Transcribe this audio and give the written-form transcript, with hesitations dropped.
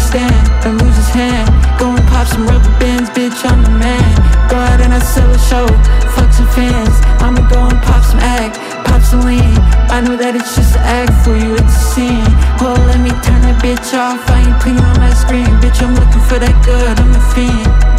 stand, then lose his hand. Go and pop some rubber bands, bitch, I'm the man. Go out and I sell a show, fuck some fans. I'ma go and pop some act, pop some lean. I know that it's just an act for you, it's a scene. Well, let me turn that bitch off, I ain't cleaning on my screen. Bitch, I'm looking for that good, I'm a fiend.